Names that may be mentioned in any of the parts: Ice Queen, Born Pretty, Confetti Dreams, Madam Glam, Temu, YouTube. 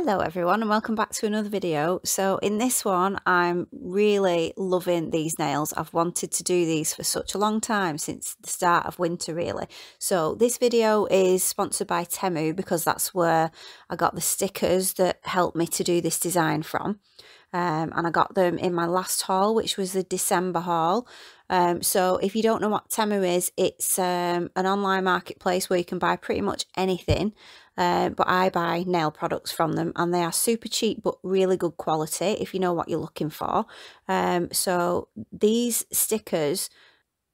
Hello everyone and welcome back to another video. So in this one I'm really loving these nails. I've wanted to do these for such a long time, since the start of winter really. So this video is sponsored by Temu because that's where I got the stickers that helped me to do this design from. And I got them in my last haul, which was the December haul. So if you don't know what Temu is, it's an online marketplace where you can buy pretty much anything. But I buy nail products from them and they are super cheap but really good quality if you know what you're looking for. So these stickers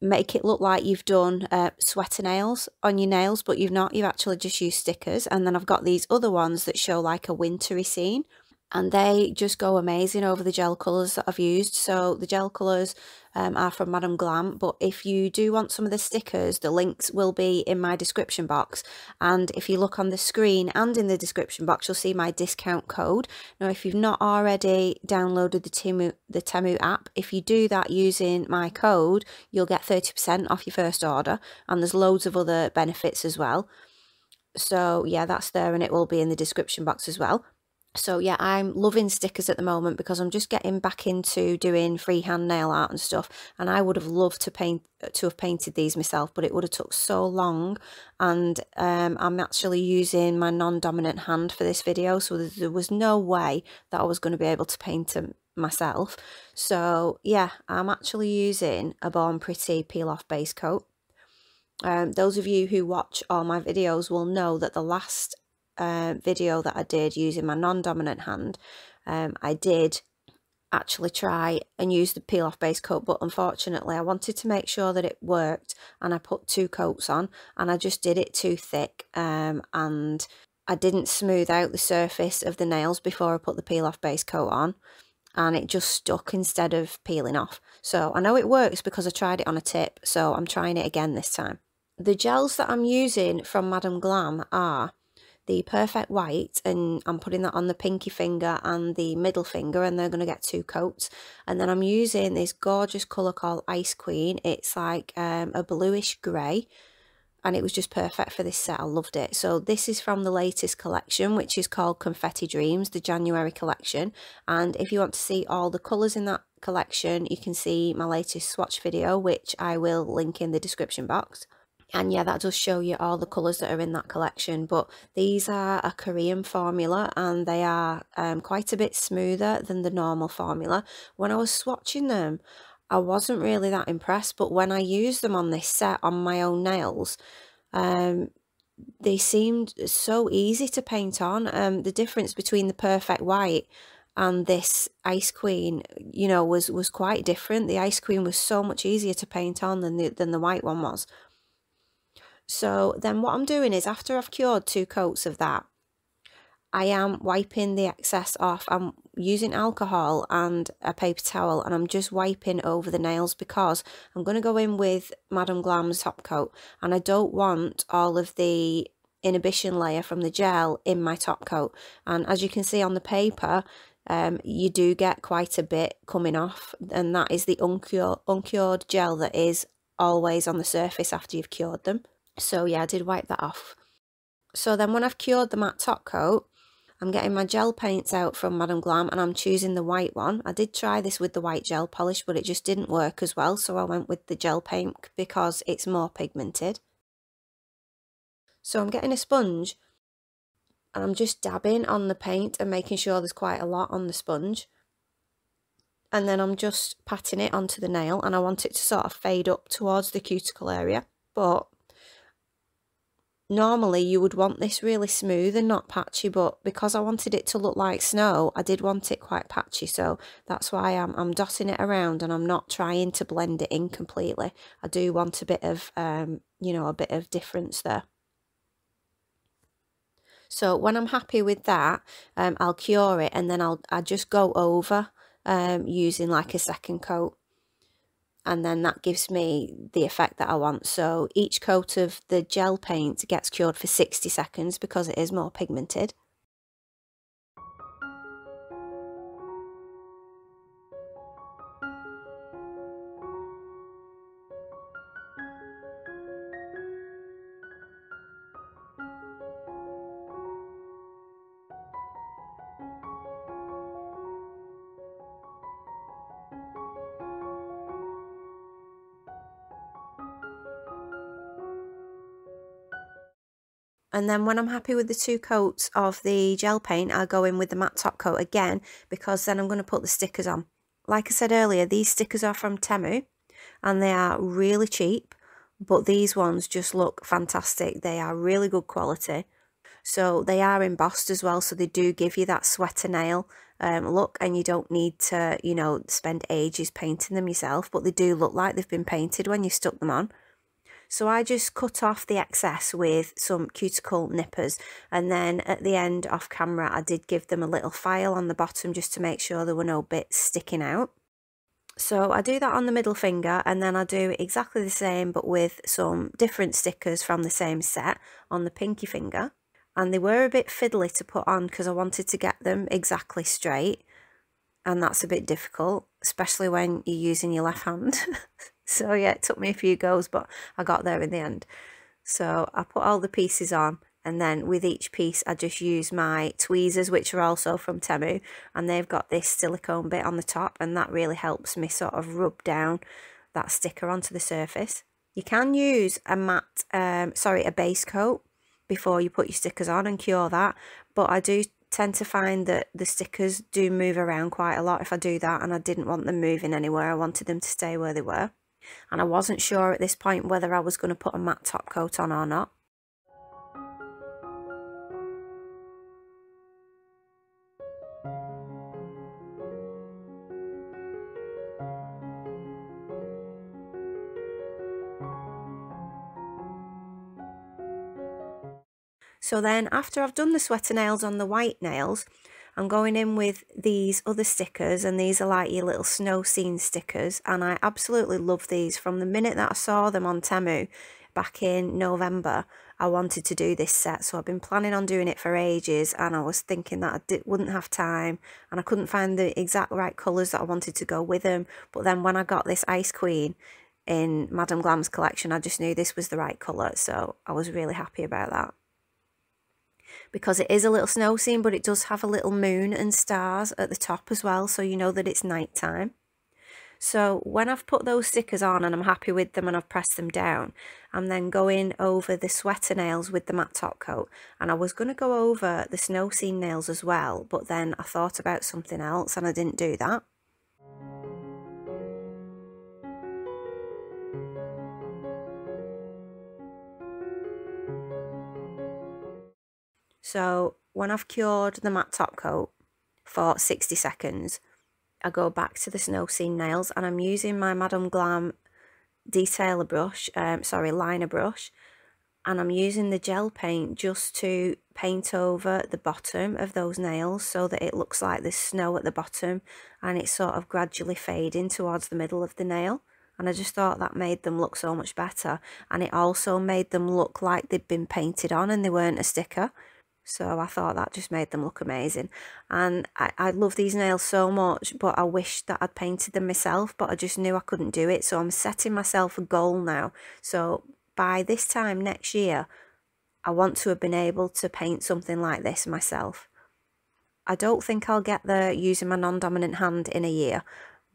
make it look like you've done sweater nails on your nails, but you've not. You've actually just used stickers. And then I've got these other ones that show like a wintry scene. And they just go amazing over the gel colours that I've used. So the gel colours are from Madam Glam. But if you do want some of the stickers, the links will be in my description box. And if you look on the screen and in the description box, you'll see my discount code. Now, if you've not already downloaded the Temu app, if you do that using my code, you'll get 30% off your first order. And there's loads of other benefits as well. So yeah, that's there and it will be in the description box as well. So yeah, I'm loving stickers at the moment because I'm just getting back into doing freehand nail art and stuff, and I would have loved to have painted these myself, but it would have took so long. And I'm actually using my non-dominant hand for this video, so there was no way that I was going to be able to paint them myself. So yeah, I'm actually using a Born Pretty peel-off base coat. Those of you who watch all my videos will know that the last video that I did using my non-dominant hand, I did actually try and use the peel off base coat, but unfortunately I wanted to make sure that it worked and I put two coats on and I just did it too thick, and I didn't smooth out the surface of the nails before I put the peel off base coat on, and it just stuck instead of peeling off. So I know it works because I tried it on a tip, so I'm trying it again this time. The gels that I'm using from Madam Glam are the Perfect White, and I'm putting that on the pinky finger and the middle finger, and they're going to get two coats. And then I'm using this gorgeous colour called Ice Queen. It's like a bluish grey, and it was just perfect for this set. I loved it. So this is from the latest collection, which is called Confetti Dreams, the January collection. And if you want to see all the colours in that collection, you can see my latest swatch video, which I will link in the description box. And yeah, that does show you all the colours that are in that collection. But these are a Korean formula and they are quite a bit smoother than the normal formula. When I was swatching them, I wasn't really that impressed. But when I used them on this set on my own nails, they seemed so easy to paint on. The difference between the Perfect White and this Ice Queen, you know, was quite different. The Ice Queen was so much easier to paint on than the white one was. So then what I'm doing is, after I've cured two coats of that, I am wiping the excess off. I'm using alcohol and a paper towel and I'm just wiping over the nails because I'm going to go in with Madam Glam's top coat and I don't want all of the inhibition layer from the gel in my top coat. And as you can see on the paper, you do get quite a bit coming off, and that is the uncured gel that is always on the surface after you've cured them. So yeah, I did wipe that off. So then when I've cured the matte top coat, I'm getting my gel paints out from Madam Glam and I'm choosing the white one. I did try this with the white gel polish, but it just didn't work as well. So I went with the gel paint because it's more pigmented. So I'm getting a sponge and I'm just dabbing on the paint and making sure there's quite a lot on the sponge. And then I'm just patting it onto the nail and I want it to sort of fade up towards the cuticle area. But normally you would want this really smooth and not patchy, but because I wanted it to look like snow, I did want it quite patchy, so that's why I'm dotting it around and I'm not trying to blend it in completely. I do want a bit of, you know, a bit of difference there. So when I'm happy with that, I'll cure it and then I just go over using like a second coat. And then that gives me the effect that I want. So each coat of the gel paint gets cured for 60 seconds because it is more pigmented. And then when I'm happy with the two coats of the gel paint, I'll go in with the matte top coat again, because then I'm going to put the stickers on. Like I said earlier, these stickers are from Temu and they are really cheap, but these ones just look fantastic. They are really good quality. So they are embossed as well, so they do give you that sweater nail look, and you don't need to, you know, spend ages painting them yourself, but they do look like they've been painted when you stuck them on. So I just cut off the excess with some cuticle nippers, and then at the end off camera I did give them a little file on the bottom just to make sure there were no bits sticking out. So I do that on the middle finger, and then I do exactly the same but with some different stickers from the same set on the pinky finger. And they were a bit fiddly to put on because I wanted to get them exactly straight, and that's a bit difficult, especially when you're using your left hand. So yeah, it took me a few goes, but I got there in the end. So I put all the pieces on, and then with each piece I just use my tweezers, which are also from Temu, and they've got this silicone bit on the top, and that really helps me sort of rub down that sticker onto the surface. You can use a matte, a base coat before you put your stickers on and cure that, but I do tend to find that the stickers do move around quite a lot if I do that, and I didn't want them moving anywhere. I wanted them to stay where they were. And I wasn't sure at this point whether I was going to put a matte top coat on or not. So then after I've done the sweater nails on the white nails, I'm going in with these other stickers, and these are like your little snow scene stickers, and I absolutely love these. From the minute that I saw them on Temu back in November, I wanted to do this set, so I've been planning on doing it for ages, and I was thinking that I wouldn't have time, and I couldn't find the exact right colours that I wanted to go with them. But then when I got this Ice Queen in Madam Glam's collection, I just knew this was the right colour, so I was really happy about that. Because it is a little snow scene, but it does have a little moon and stars at the top as well, so you know that it's night time. So when I've put those stickers on and I'm happy with them and I've pressed them down, I'm then going over the sweater nails with the matte top coat. And I was going to go over the snow scene nails as well, but then I thought about something else and I didn't do that. So when I've cured the matte top coat for 60 seconds, I go back to the snow scene nails, and I'm using my Madam Glam detailer brush, liner brush, and I'm using the gel paint just to paint over the bottom of those nails so that it looks like there's snow at the bottom and it's sort of gradually fading towards the middle of the nail. And I just thought that made them look so much better, and it also made them look like they'd been painted on and they weren't a sticker. So I thought that just made them look amazing. And I love these nails so much, but I wish that I'd painted them myself, but I just knew I couldn't do it. So I'm setting myself a goal now. So by this time next year, I want to have been able to paint something like this myself. I don't think I'll get there using my non-dominant hand in a year,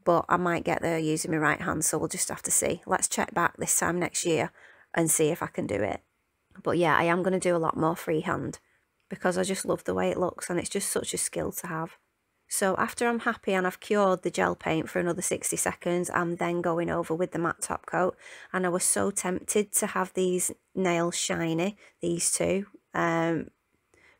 but I might get there using my right hand. So we'll just have to see. Let's check back this time next year and see if I can do it. But yeah, I am going to do a lot more freehand, because I just love the way it looks, and it's just such a skill to have. So after I'm happy and I've cured the gel paint for another 60 seconds, I'm then going over with the matte top coat, and I was so tempted to have these nails shiny, these two,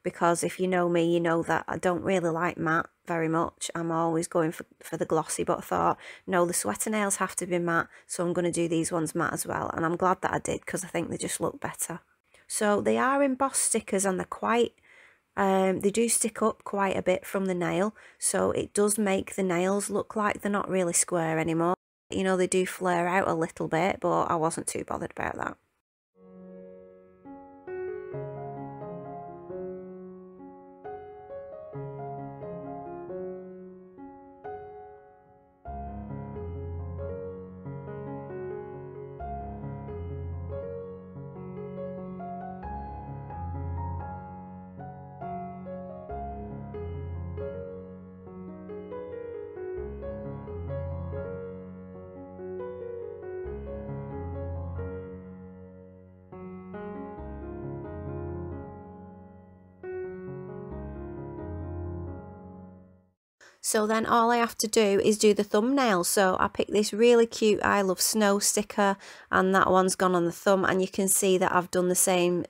because if you know me, you know that I don't really like matte very much. I'm always going for the glossy, but I thought, no, the sweater nails have to be matte, so I'm going to do these ones matte as well, and I'm glad that I did, because I think they just look better. So they are embossed stickers, and they're quite, they do stick up quite a bit from the nail. So it does make the nails look like they're not really square anymore. You know, they do flare out a little bit, but I wasn't too bothered about that. So then all I have to do is do the thumbnail. So I picked this really cute I Love Snow sticker, and that one's gone on the thumb, and you can see that I've done the same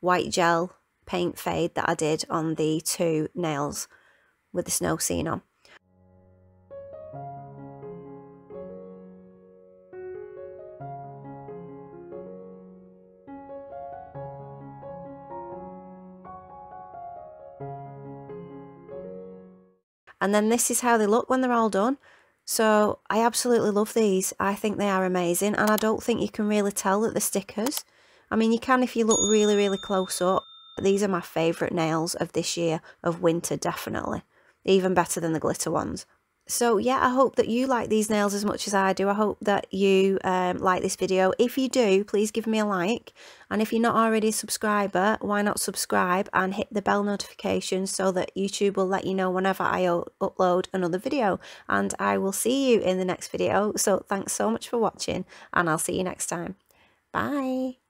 white gel paint fade that I did on the two nails with the snow scene on. And then this is how they look when they're all done. So I absolutely love these. I think they are amazing, and I don't think you can really tell that they're stickers. I mean, you can if you look really, really close up. These are my favourite nails of this year, of winter definitely. Even better than the glitter ones. So yeah, I hope that you like these nails as much as I do. I hope that you like this video. If you do, please give me a like. And if you're not already a subscriber, why not subscribe and hit the bell notification so that YouTube will let you know whenever I upload another video. And I will see you in the next video. So thanks so much for watching, and I'll see you next time. Bye.